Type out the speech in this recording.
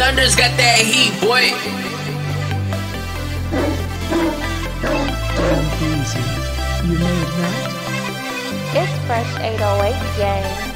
Thunder's got that heat, boy. Easy. You made that? It's Fresh 808 Gang.